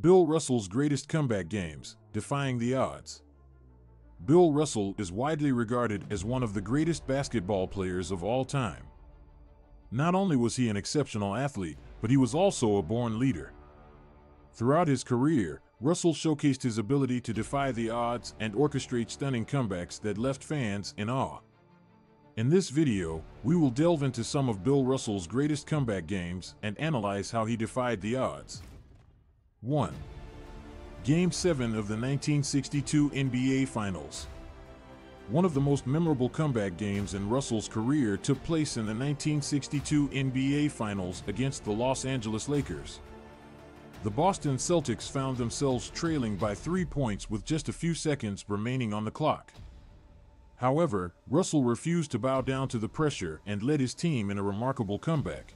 Bill Russell's greatest comeback games, defying the odds. Bill Russell is widely regarded as one of the greatest basketball players of all time. Not only was he an exceptional athlete, but he was also a born leader. Throughout his career, Russell showcased his ability to defy the odds and orchestrate stunning comebacks that left fans in awe. In this video, we will delve into some of Bill Russell's greatest comeback games and analyze how he defied the odds. 1. Game 7 of the 1962 NBA Finals. One of the most memorable comeback games in Russell's career took place in the 1962 NBA Finals against the Los Angeles Lakers. The Boston Celtics found themselves trailing by 3 points with just a few seconds remaining on the clock. However, Russell refused to bow down to the pressure and led his team in a remarkable comeback.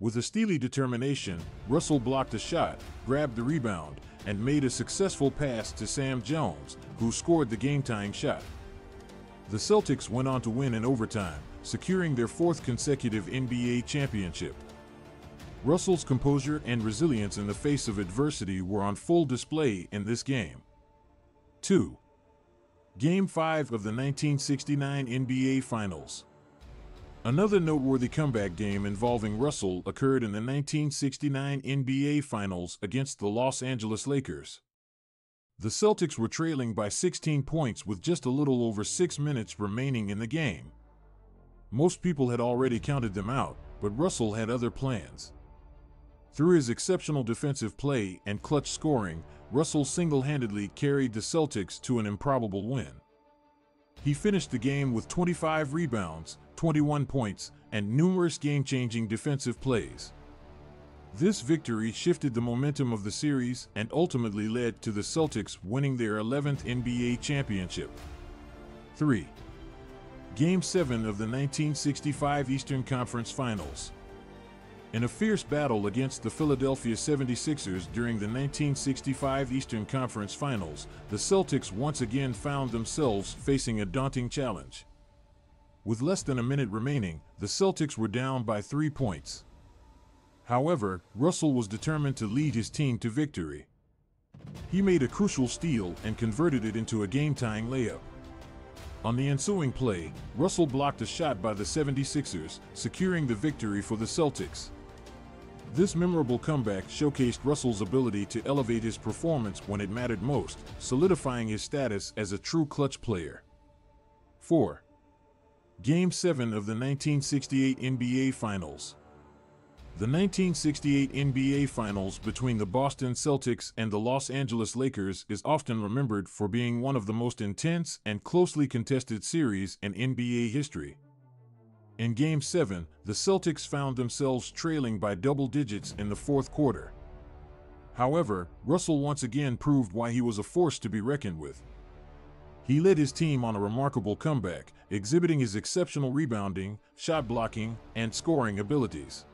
With a steely determination, Russell blocked a shot, grabbed the rebound, and made a successful pass to Sam Jones, who scored the game-tying shot. The Celtics went on to win in overtime, securing their 4th consecutive NBA championship. Russell's composure and resilience in the face of adversity were on full display in this game. 2. Game 5 of the 1969 NBA Finals. Another noteworthy comeback game involving Russell occurred in the 1969 NBA Finals against the Los Angeles Lakers. The Celtics were trailing by 16 points with just a little over 6 minutes remaining in the game. Most people had already counted them out, but Russell had other plans. Through his exceptional defensive play and clutch scoring, Russell single-handedly carried the Celtics to an improbable win. He finished the game with 25 rebounds, 21 points, and numerous game-changing defensive plays. This victory shifted the momentum of the series and ultimately led to the Celtics winning their 11th NBA championship. 3. Game 7 of the 1965 Eastern Conference Finals. In a fierce battle against the Philadelphia 76ers during the 1965 Eastern Conference Finals, the Celtics once again found themselves facing a daunting challenge. With less than a minute remaining, the Celtics were down by 3 points. However, Russell was determined to lead his team to victory. He made a crucial steal and converted it into a game-tying layup. On the ensuing play, Russell blocked a shot by the 76ers, securing the victory for the Celtics. This memorable comeback showcased Russell's ability to elevate his performance when it mattered most, solidifying his status as a true clutch player. 4. Game 7 of the 1968 NBA Finals. The 1968 NBA Finals between the Boston Celtics and the Los Angeles Lakers is often remembered for being one of the most intense and closely contested series in NBA history. In Game 7, the Celtics found themselves trailing by double digits in the fourth quarter. However, Russell once again proved why he was a force to be reckoned with. He led his team on a remarkable comeback, exhibiting his exceptional rebounding, shot blocking, and scoring abilities.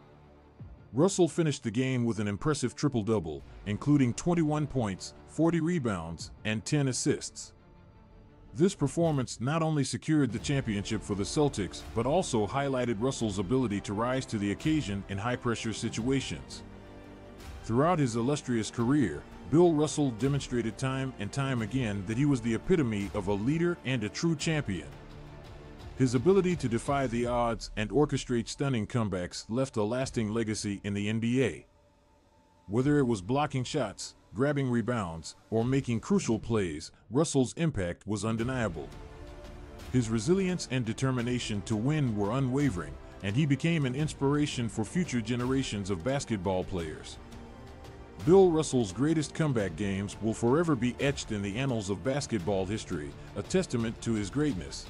Russell finished the game with an impressive triple-double, including 21 points, 40 rebounds, and 10 assists. This performance not only secured the championship for the Celtics, but also highlighted Russell's ability to rise to the occasion in high-pressure situations. Throughout his illustrious career, Bill Russell demonstrated time and time again that he was the epitome of a leader and a true champion. His ability to defy the odds and orchestrate stunning comebacks left a lasting legacy in the NBA. Whether it was blocking shots, grabbing rebounds, or making crucial plays, Russell's impact was undeniable. His resilience and determination to win were unwavering, and he became an inspiration for future generations of basketball players. Bill Russell's greatest comeback games will forever be etched in the annals of basketball history, a testament to his greatness.